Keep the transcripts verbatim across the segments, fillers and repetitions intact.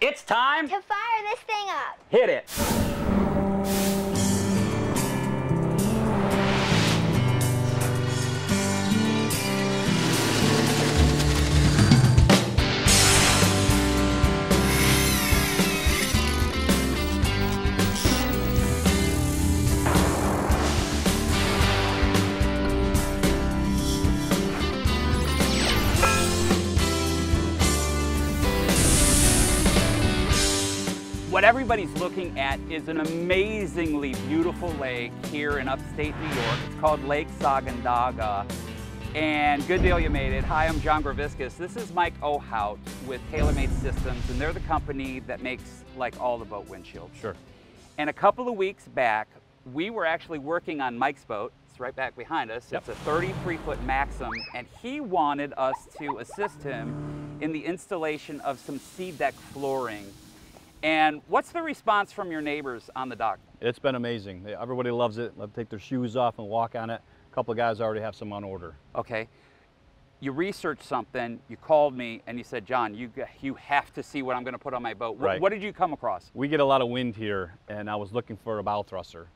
It's time to fire this thing up. Hit it. What everybody's looking at is an amazingly beautiful lake here in upstate New York. It's called Lake Sacandaga. And good deal you made it. Hi, I'm John Greviskis. This is Mike Ohout with TaylorMade Systems, and they're the company that makes like all the boat windshields. Sure. And a couple of weeks back, we were actually working on Mike's boat. It's right back behind us. Yep. It's a thirty-three foot Maxum, and he wanted us to assist him in the installation of some SeaDeck flooring. And what's the response from your neighbors on the dock? It's been amazing. Everybody loves it. They'll take their shoes off and walk on it. A couple of guys already have some on order. Okay. You researched something, you called me, and you said, John, you, you have to see what I'm going to put on my boat. What, right. what did you come across? We get a lot of wind here, and I was looking for a bow thruster.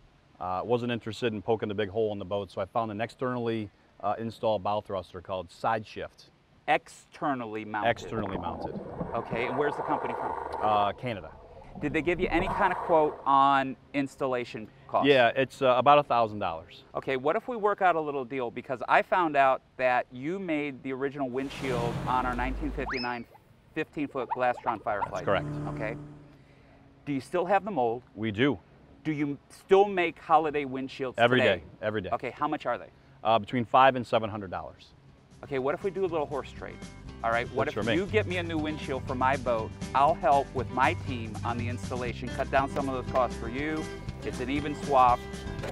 I uh, wasn't interested in poking the big hole in the boat, so I found an externally uh, installed bow thruster called SideShift. Externally mounted. Externally mounted. Okay, and where's the company from? Uh, Canada. Did they give you any kind of quote on installation cost? Yeah, it's uh, about a thousand dollars. Okay, what if we work out a little deal? Because I found out that you made the original windshield on our nineteen fifty-nine fifteen foot Glastron Firefly. That's correct. Okay. Do you still have the mold? We do. Do you still make holiday windshields every today? day? Every day. Okay, how much are they? Uh, between five and seven hundred dollars. Okay, what if we do a little horse trade? All right, what if you get me a new windshield for my boat? I'll help with my team on the installation, cut down some of those costs for you. It's an even swap.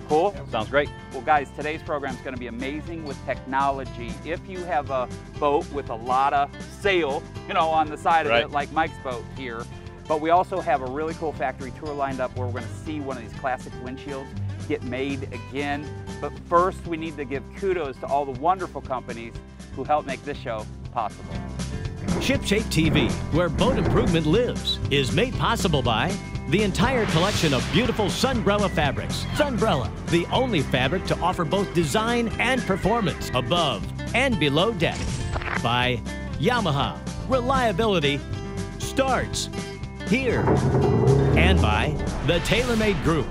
Cool? Sounds great. Well, guys, today's program is going to be amazing with technology. If you have a boat with a lot of sail, you know, on the side of it, like Mike's boat here, but we also have a really cool factory tour lined up where we're going to see one of these classic windshields get made again. But first, we need to give kudos to all the wonderful companies who helped make this show possible. Ship Shape T V, where boat improvement lives, is made possible by the entire collection of beautiful Sunbrella fabrics. Sunbrella, the only fabric to offer both design and performance above and below deck. By Yamaha, reliability starts here. And by the TaylorMade Group,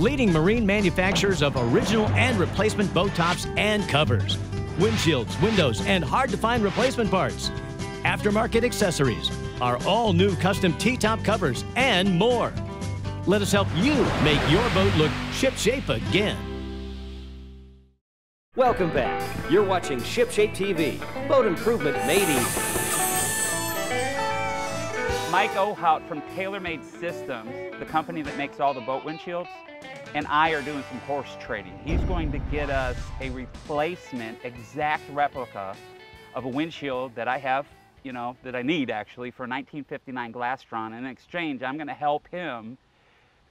leading marine manufacturers of original and replacement boat tops and covers, windshields, windows, and hard-to-find replacement parts. Aftermarket accessories, our all-new custom T-top covers, and more. Let us help you make your boat look ship-shape again. Welcome back. You're watching Ship Shape T V, boat improvement made easy. Mike Ohout from TaylorMade Systems, the company that makes all the boat windshields, and I are doing some horse trading. He's going to get us a replacement, exact replica of a windshield that I have, you know, that I need actually for a nineteen fifty-nine Glastron. And in exchange, I'm gonna help him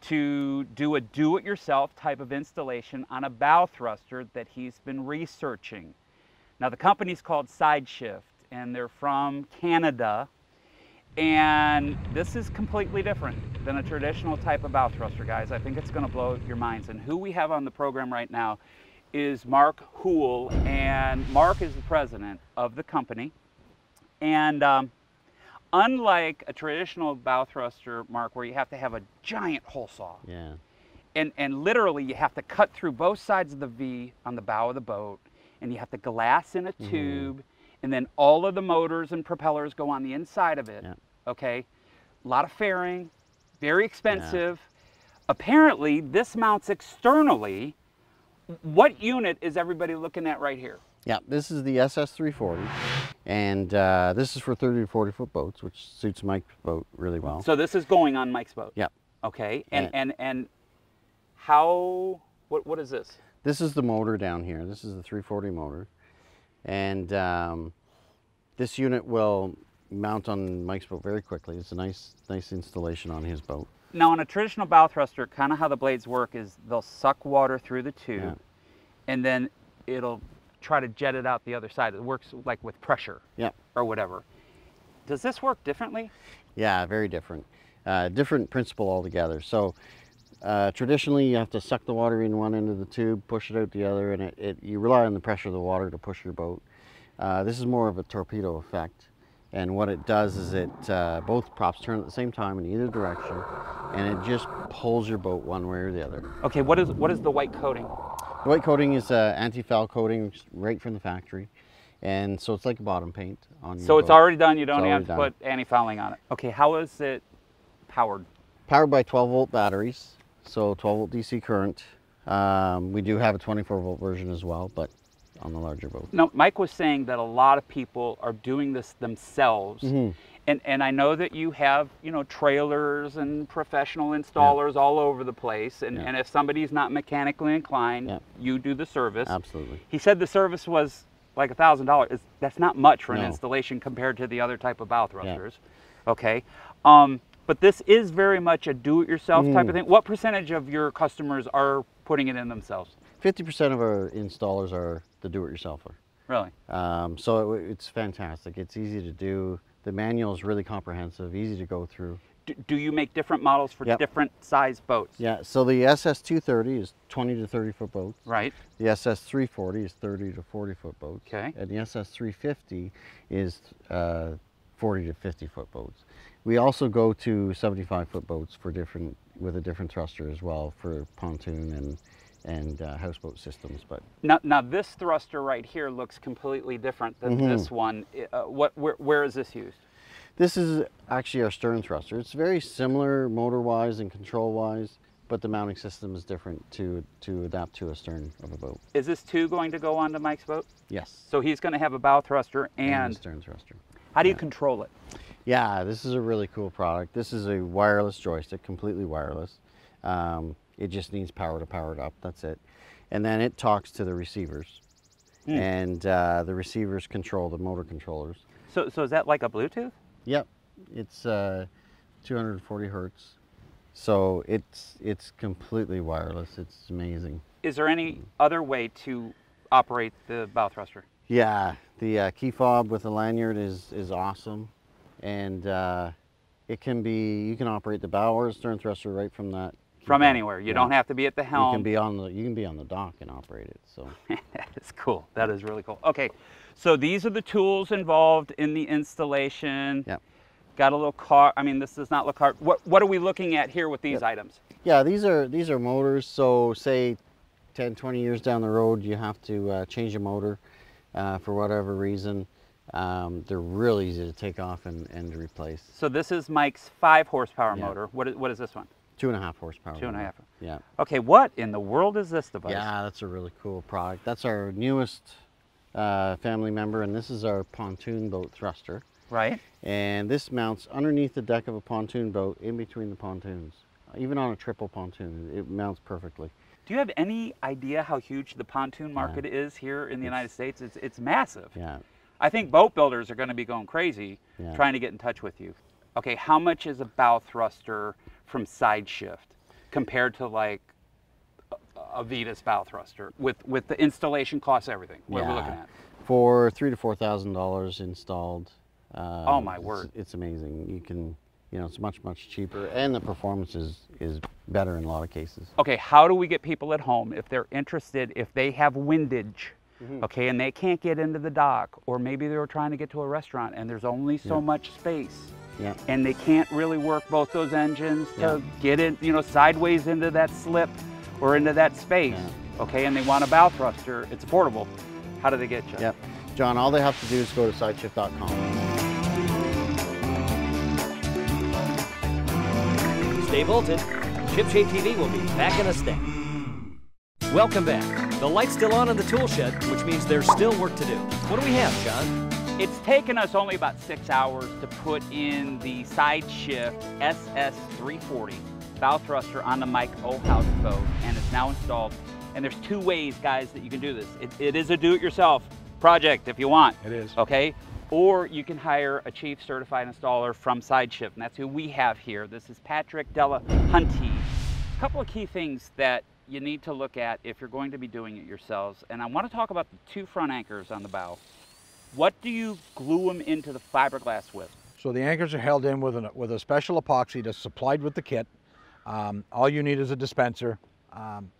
to do a do-it-yourself type of installation on a bow thruster that he's been researching. Now the company's called SideShift, and they're from Canada. And this is completely different than a traditional type of bow thruster, guys. I think it's going to blow your minds. And who we have on the program right now is Mark Houle. And Mark is the president of the company. And um, unlike a traditional bow thruster, Mark, where you have to have a giant hole saw, yeah, and, and literally you have to cut through both sides of the V on the bow of the boat, and you have to glass in a mm-hmm. tube, and then all of the motors and propellers go on the inside of it, yeah. okay? A lot of fairing, very expensive. Yeah. Apparently, this mounts externally. What unit is everybody looking at right here? Yeah, this is the S S three forty, and uh, this is for thirty to forty foot boats, which suits Mike's boat really well. So this is going on Mike's boat? Yeah. Okay, and, and, and, and how, what, what is this? This is the motor down here. This is the three forty motor. And um, this unit will mount on Mike's boat very quickly. It's a nice, nice installation on his boat. Now, on a traditional bow thruster, kind of how the blades work is they'll suck water through the tube, yeah. and then it'll try to jet it out the other side. It works like with pressure, yeah, or whatever. Does this work differently? Yeah, very different. Uh, different principle altogether. So uh, traditionally you have to suck the water in one end of the tube, push it out the other, and it, it, you rely on the pressure of the water to push your boat. Uh, this is more of a torpedo effect. And what it does is it, uh, both props turn at the same time in either direction, and it just pulls your boat one way or the other. Okay, what is, what is the white coating? The white coating is uh, anti-foul coating right from the factory. And so it's like a bottom paint on your So boat. It's already done, you don't have to done. put anti-fouling on it. Okay, how is it powered? Powered by twelve volt batteries, so twelve volt D C current. Um, we do have a twenty-four volt version as well, but on the larger boat. No, Mike was saying that a lot of people are doing this themselves. Mm-hmm. And, and I know that you have, you know, trailers and professional installers yeah. all over the place. And, yeah. and if somebody's not mechanically inclined, yeah. you do the service. Absolutely. He said the service was like a thousand dollars. That's not much for an no. installation compared to the other type of bow thrusters. Yeah. Okay. Um, but this is very much a do-it-yourself mm. type of thing. What percentage of your customers are putting it in themselves? fifty percent of our installers are the do-it-yourselfer. Really? Um, so it, it's fantastic. It's easy to do. The manual is really comprehensive, easy to go through. Do, do you make different models for yep. different size boats? Yeah, so the S S two thirty is twenty to thirty foot boats. Right. The S S three forty is thirty to forty foot boats. Okay. And the S S three fifty is uh, forty to fifty foot boats. We also go to seventy-five foot boats for different, with a different thruster as well for pontoon and and uh, houseboat systems. But now, now this thruster right here looks completely different than mm-hmm. this one. Uh, what, where, where is this used? This is actually our stern thruster. It's very similar motor-wise and control-wise, but the mounting system is different to, to adapt to a stern of a boat. Is this too going to go onto Mike's boat? Yes. So he's going to have a bow thruster and, and a stern thruster. How do yeah. you control it? Yeah, this is a really cool product. This is a wireless joystick, completely wireless. Um, It just needs power to power it up, that's it. And then it talks to the receivers. Mm. And uh, the receivers control the motor controllers. So, so is that like a Bluetooth? Yep, it's uh, two hundred forty hertz. So it's, it's completely wireless, it's amazing. Is there any other way to operate the bow thruster? Yeah, the uh, key fob with the lanyard is, is awesome. And uh, it can be, you can operate the bow or stern thruster right from that. From anywhere, you yeah. don't have to be at the helm. You can be on the you can be on the dock and operate it. So that is cool. That is really cool. Okay, so these are the tools involved in the installation. Yeah, got a little car. I mean, this does not look hard. What what are we looking at here with these yep. items? Yeah, these are these are motors. So say, ten, twenty years down the road, you have to uh, change a motor uh, for whatever reason. Um, they're really easy to take off and and replace. So this is Mike's five horsepower yeah. motor. What is, what is this one? Two and a half horsepower. Two and a half. Yeah. Okay, what in the world is this device? Yeah, that's a really cool product. That's our newest uh, family member, and this is our pontoon boat thruster. Right. And this mounts underneath the deck of a pontoon boat in between the pontoons. Even on a triple pontoon, it mounts perfectly. Do you have any idea how huge the pontoon market yeah. is here in the it's, United States? It's, it's massive. Yeah. I think boat builders are going to be going crazy yeah. trying to get in touch with you. Okay, how much is a bow thruster from SideShift compared to like a, a Vetus bow thruster with, with the installation costs, everything? What yeah. are we looking at? For three to four thousand dollars installed. Um, oh my word! It's, it's amazing. You can, you know, it's much much cheaper, and the performance is is better in a lot of cases. Okay, how do we get people at home if they're interested? If they have windage. Mm-hmm. Okay, and they can't get into the dock, or maybe they were trying to get to a restaurant and there's only so yeah. much space yeah. and they can't really work both those engines to yeah. get in, you know, sideways into that slip or into that space. Yeah. Okay, and they want a bow thruster, it's portable. How do they get you? Yep. John, all they have to do is go to sideshift dot com. Stay bolted. Ship Shape T V will be back in a sec. Welcome back. The light's still on in the tool shed, which means there's still work to do. What do we have, John? It's taken us only about six hours to put in the SideShift S S three forty bow thruster on the Mike OHAUS boat, and it's now installed. And there's two ways, guys, that you can do this. It, it is a do-it-yourself project if you want. It is. Okay? Or you can hire a chief certified installer from SideShift, and that's who we have here. This is Patrick Dallahunty. A couple of key things that you need to look at if you're going to be doing it yourselves. And I want to talk about the two front anchors on the bow. What do you glue them into the fiberglass with? So the anchors are held in with, an, with a special epoxy that's supplied with the kit. Um, all you need is a dispenser. Um,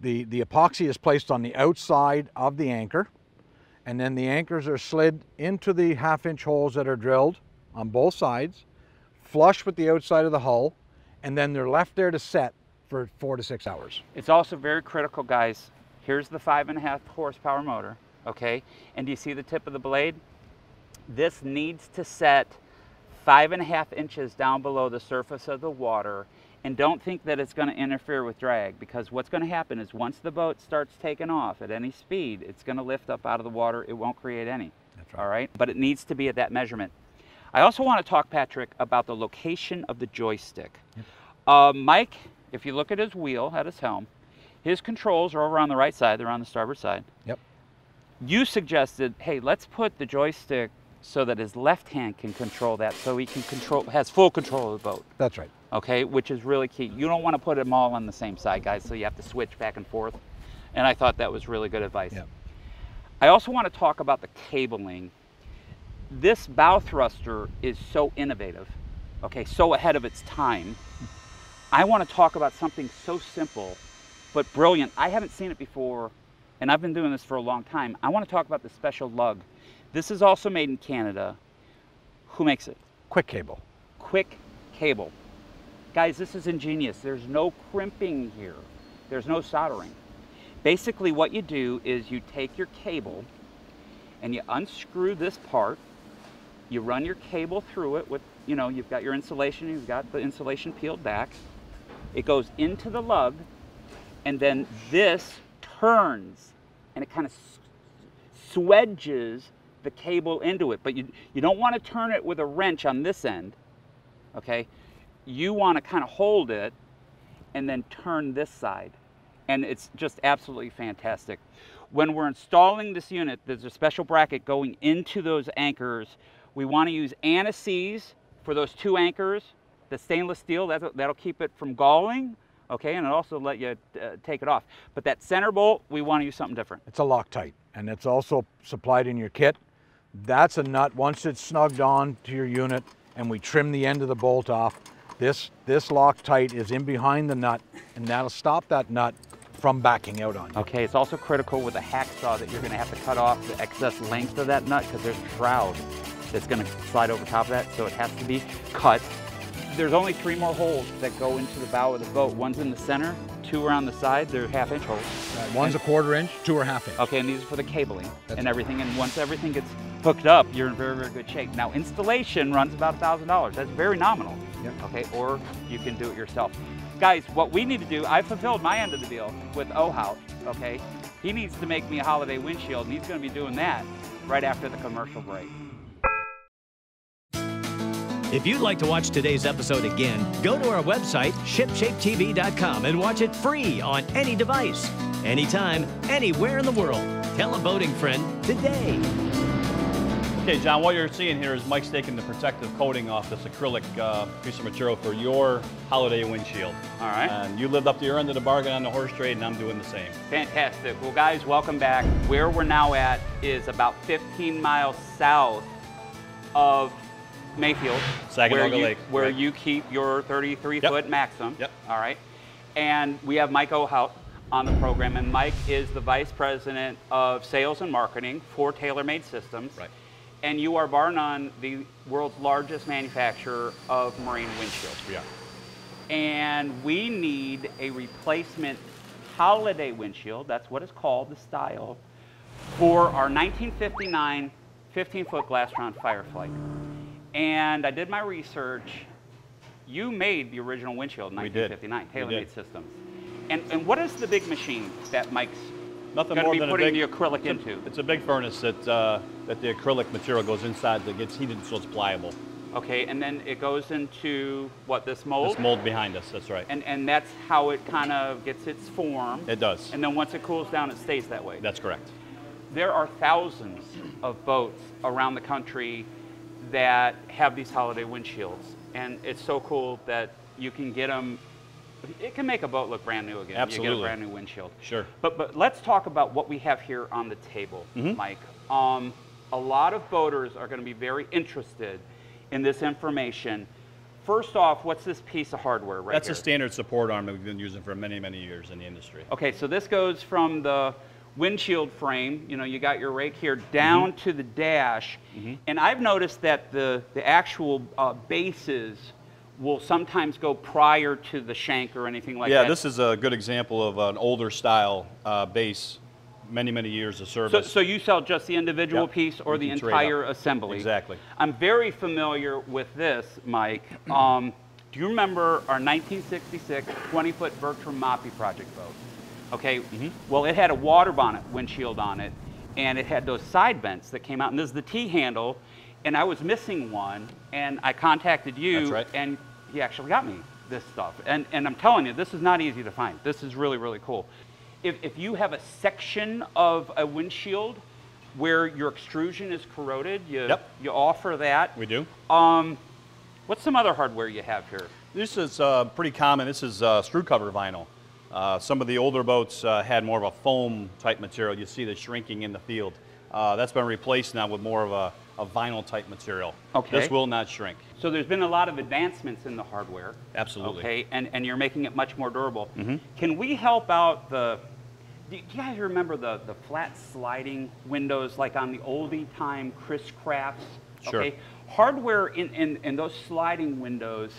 the, the epoxy is placed on the outside of the anchor, and then the anchors are slid into the half inch holes that are drilled on both sides, flush with the outside of the hull, and then they're left there to set for four to six hours. It's also very critical, guys. Here's the five and a half horsepower motor, okay? And do you see the tip of the blade? This needs to set five and a half inches down below the surface of the water, and don't think that it's going to interfere with drag, because what's going to happen is once the boat starts taking off at any speed, it's going to lift up out of the water. It won't create any. That's right. All right, but it needs to be at that measurement. I also want to talk, Patrick, about the location of the joystick. Yep. uh, Mike, if you look at his wheel at his helm, his controls are over on the right side. They're on the starboard side. Yep. You suggested, hey, let's put the joystick so that his left hand can control that, so he can control, has full control of the boat. That's right. Okay, which is really key. You don't want to put them all on the same side, guys, so you have to switch back and forth. And I thought that was really good advice. Yeah. I also want to talk about the cabling. This bow thruster is so innovative, okay, so ahead of its time. I want to talk about something so simple, but brilliant. I haven't seen it before, and I've been doing this for a long time. I want to talk about the special lug. This is also made in Canada. Who makes it? Quick Cable. Quick Cable. Guys, this is ingenious. There's no crimping here. There's no soldering. Basically what you do is you take your cable and you unscrew this part. You run your cable through it with, you know, you've got your insulation, you've got the insulation peeled back. It goes into the lug, and then this turns and it kind of swedges the cable into it, but you, you don't want to turn it with a wrench on this end, okay? You want to kind of hold it and then turn this side, and it's just absolutely fantastic. When we're installing this unit, there's a special bracket going into those anchors. We want to use anti-seize for those two anchors, the stainless steel, that'll, that'll keep it from galling, okay, and it'll also let you uh, take it off. But that center bolt, we want to use something different. It's a Loctite, and it's also supplied in your kit. That's a nut. Once it's snugged on to your unit and we trim the end of the bolt off, this, this Loctite is in behind the nut, and that'll stop that nut from backing out on you. Okay, it's also critical with a hacksaw that you're going to have to cut off the excess length of that nut, because there's a shroud that's going to slide over top of that, so it has to be cut. There's only three more holes that go into the bow of the boat. One's in the center, two are on the side, they're half inch holes. Right, one's and, a quarter inch, two are half inch. Okay, and these are for the cabling That's and everything. And once everything gets hooked up, you're in very, very good shape. Now, installation runs about a thousand dollars. That's very nominal. Yep. Okay, or you can do it yourself. Guys, what we need to do, I fulfilled my end of the deal with OHAUS, okay? He needs to make me a holiday windshield, and he's gonna be doing that right after the commercial break. If you'd like to watch today's episode again, go to our website, ship shape T V dot com, and watch it free on any device, anytime, anywhere in the world. Tell a boating friend today. Okay, John, what you're seeing here is Mike's taking the protective coating off this acrylic uh, piece of material for your holiday windshield. All right. And you lived up to your end of the bargain on the horse trade, and I'm doing the same. Fantastic. Well, guys, welcome back. Where we're now at is about fifteen miles south of Mayfield, Saginaw Lake, where right. you keep your thirty-three foot yep. Maxum. Yep. All right. And we have Mike Houle on the program, and Mike is the Vice President of Sales and Marketing for TaylorMade Systems. Right. And you are bar none the world's largest manufacturer of marine windshields. Yeah. And we need a replacement holiday windshield, that's what it's called, the style, for our nineteen fifty-nine fifteen foot Glastron Firefly. And I did my research. You made the original windshield in nineteen fifty-nine, TaylorMade Systems. And, and what is the big machine that Mike's Nothing going more to be than putting a big, the acrylic it's into? A, it's a big furnace that, uh, that the acrylic material goes inside that gets heated so it's pliable. Okay, and then it goes into, what, this mold? This mold behind us, that's right. And, and that's how it kind of gets its form. It does. And then once it cools down, it stays that way. That's correct. There are thousands of boats around the country that have these holiday windshields, and it's so cool that you can get them. It can make a boat look brand new again. Absolutely. You get a brand new windshield. Sure. But but let's talk about what we have here on the table, mm-hmm. Mike. Um, a lot of boaters are going to be very interested in this information. First off, what's this piece of hardware right That's here? That's a standard support arm that we've been using for many, many years in the industry. Okay, so this goes from the windshield frame, you know, you got your rake here, down mm-hmm. to the dash. Mm-hmm. And I've noticed that the, the actual uh, bases will sometimes go prior to the shank or anything like yeah, that. Yeah, this is a good example of an older style uh, base. Many, many years of service. So, so you sell just the individual yep. piece or the entire assembly? Exactly. I'm very familiar with this, Mike. Um, do you remember our nineteen sixty-six twenty-foot Bertram Moppy project boat? Okay, mm-hmm. well, it had a water bonnet windshield on it, and it had those side vents that came out, and this is the T-handle, and I was missing one, and I contacted you, That's right. and he actually got me this stuff. And, and I'm telling you, this is not easy to find. This is really, really cool. If, if you have a section of a windshield where your extrusion is corroded, you, yep. you offer that. We do. Um, what's some other hardware you have here? This is uh, pretty common. This is uh, screw cover vinyl. Uh, some of the older boats uh, had more of a foam type material. You see the shrinking in the field. Uh, that's been replaced now with more of a, a vinyl type material. Okay. This will not shrink. So there's been a lot of advancements in the hardware. Absolutely. Okay, and, and you're making it much more durable. Mm-hmm. Can we help out the... Do you guys remember the, the flat sliding windows like on the oldie time Chris Crafts? Sure. Okay. Hardware in, in, in those sliding windows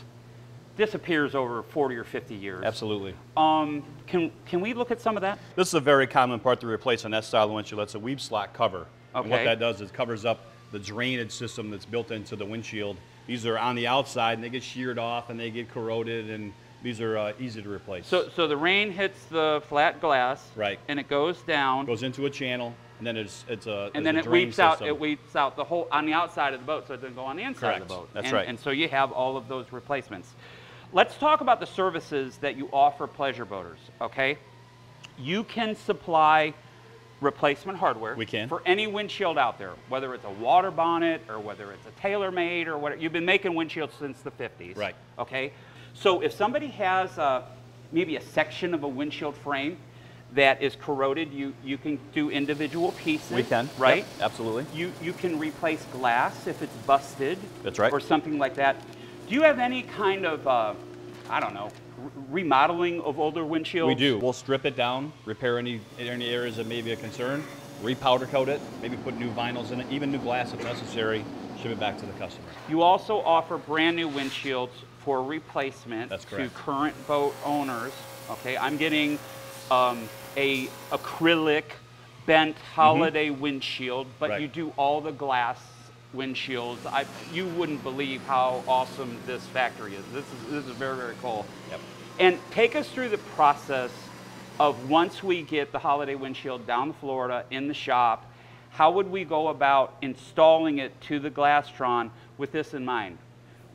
disappears over forty or fifty years. Absolutely. Um, can, can we look at some of that? This is a very common part to replace on that style of windshield. That's a weave slot cover. Okay. And what that does is covers up the drainage system that's built into the windshield. These are on the outside and they get sheared off and they get corroded, and these are uh, easy to replace. So, so the rain hits the flat glass, right? And it goes down, goes into a channel, and then it's it's a and then a it weeps out. It weeps out the whole on the outside of the boat, so it doesn't go on the inside Correct. Of the boat. That's and, right. And so you have all of those replacements. Let's talk about the services that you offer pleasure boaters. Okay, you can supply replacement hardware. We can for any windshield out there, whether it's a water bonnet or whether it's a TaylorMade or whatever. You've been making windshields since the fifties, right? Okay. So if somebody has a, maybe a section of a windshield frame that is corroded, you, you can do individual pieces. We can, right? Yep, absolutely. You, you can replace glass if it's busted. That's right. Or something like that. Do you have any kind of, uh, I don't know, remodeling of older windshields? We do. We'll strip it down, repair any, any areas that may be a concern, repowder coat it, maybe put new vinyls in it, even new glass if necessary, ship it back to the customer. You also offer brand new windshields for replacement to current boat owners. Okay, I'm getting um, a acrylic bent holiday mm-hmm. windshield, but right. you do all the glass windshields. I, you wouldn't believe how awesome this factory is. This is, this is very, very cool. Yep. And take us through the process of once we get the holiday windshield down to Florida in the shop, how would we go about installing it to the Glastron with this in mind?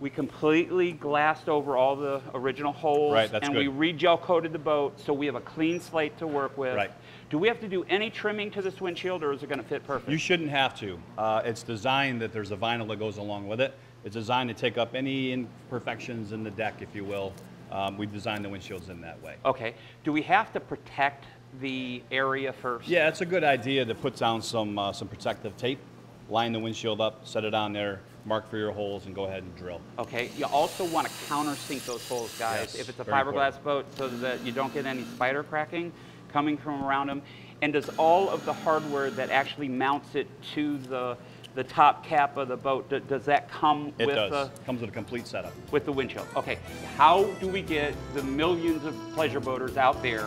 We completely glassed over all the original holes, right, that's and good. We re-gel coated the boat, so we have a clean slate to work with. Right. Do we have to do any trimming to this windshield, or is it going to fit perfect? You shouldn't have to. Uh, it's designed that there's a vinyl that goes along with it. It's designed to take up any imperfections in the deck, if you will. Um, we've designed the windshields in that way. Okay. Do we have to protect the area first? Yeah, it's a good idea to put down some uh, some protective tape, line the windshield up, set it on there, mark for your holes, and go ahead and drill. Okay, you also want to countersink those holes, guys, yes, if it's a fiberglass important. boat, so that you don't get any spider cracking coming from around them. And does all of the hardware that actually mounts it to the the top cap of the boat, does, does that come it with does. the... It comes with a complete setup. With the windshield. Okay, how do we get the millions of pleasure boaters out there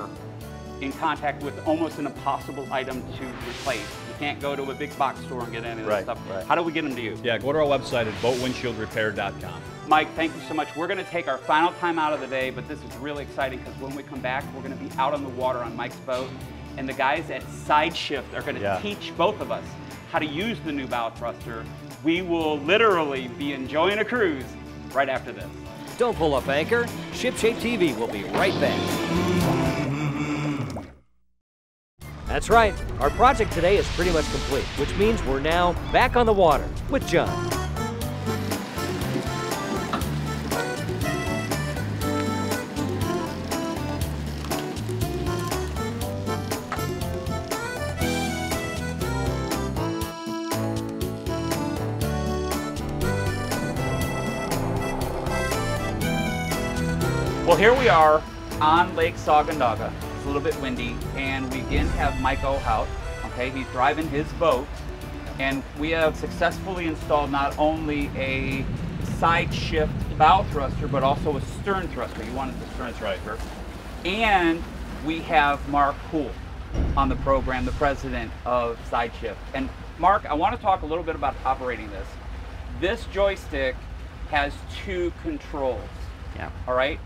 in contact with almost an impossible item to replace? You can't go to a big box store and get any of that right, stuff. Right. How do we get them to you? Yeah, go to our website at boat windshield repair dot com. Mike, thank you so much. We're gonna take our final time out of the day, but this is really exciting because when we come back, we're gonna be out on the water on Mike's boat, and the guys at SideShift are gonna yeah. teach both of us how to use the new bow thruster. We will literally be enjoying a cruise right after this. Don't pull up anchor. Ship Shape T V will be right back. That's right, our project today is pretty much complete, which means we're now back on the water with John. Well, here we are on Lake Sacandaga. It's a little bit windy, and we again have Mike Houle. Okay, he's driving his boat, and we have successfully installed not only a side shift bow thruster, but also a stern thruster. You wanted the stern thruster. And we have Mark Houle on the program, the president of SideShift. And Mark, I want to talk a little bit about operating this. This joystick has two controls. Yeah. All right.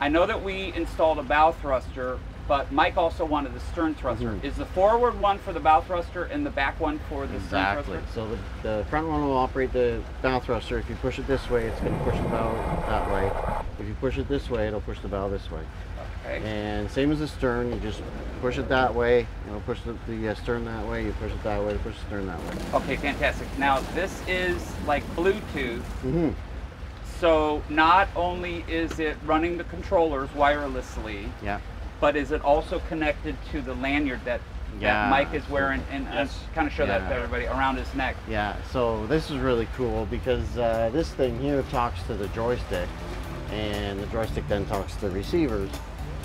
I know that we installed a bow thruster, but Mike also wanted the stern thruster. Mm-hmm. Is the forward one for the bow thruster and the back one for the exactly. stern thruster? Exactly. So the, the front one will operate the bow thruster. If you push it this way, it's going to push the bow that way. If you push it this way, it'll push the bow this way. Okay. And same as the stern, you just push it that way, it'll push the, the uh, stern that way, you push it that way, push the stern that way. Okay, fantastic. Now this is like Bluetooth. Mm-hmm. So not only is it running the controllers wirelessly, yeah. but is it also connected to the lanyard that, yeah. that Mike is wearing, and yes. uh, kind of show yeah. that to everybody, around his neck. Yeah, so this is really cool because uh, this thing here talks to the joystick, and the joystick then talks to the receivers.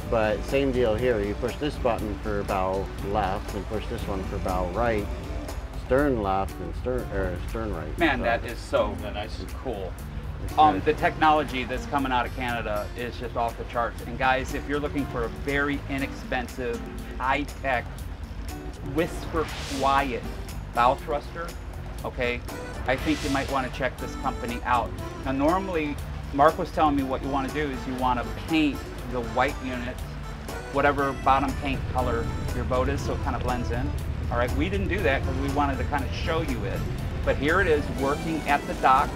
But same deal here, you push this button for bow left, and push this one for bow right, stern left, and stern, er, stern right. Man, so that is so nice and cool. Um, the technology that's coming out of Canada is just off the charts. And guys, if you're looking for a very inexpensive, high-tech, whisper-quiet bow thruster, okay, I think you might want to check this company out. Now, normally, Mark was telling me what you want to do is you want to paint the white unit, whatever bottom paint color your boat is, so it kind of blends in. All right, we didn't do that because we wanted to kind of show you it. But here it is working at the dock.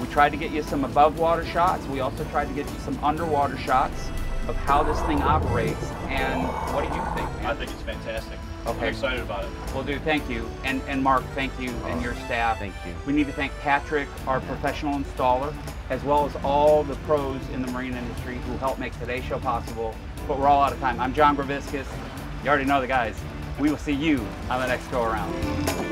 We tried to get you some above water shots. We also tried to get you some underwater shots of how this thing operates. And what do you think, man? I think it's fantastic. Okay. I'm excited about it. Well, dude, thank you. And, and Mark, thank you, and your staff. Thank you. We need to thank Patrick, our professional installer, as well as all the pros in the marine industry who helped make today's show possible. But we're all out of time. I'm John Greviskis. You already know the guys. We will see you on the next go around.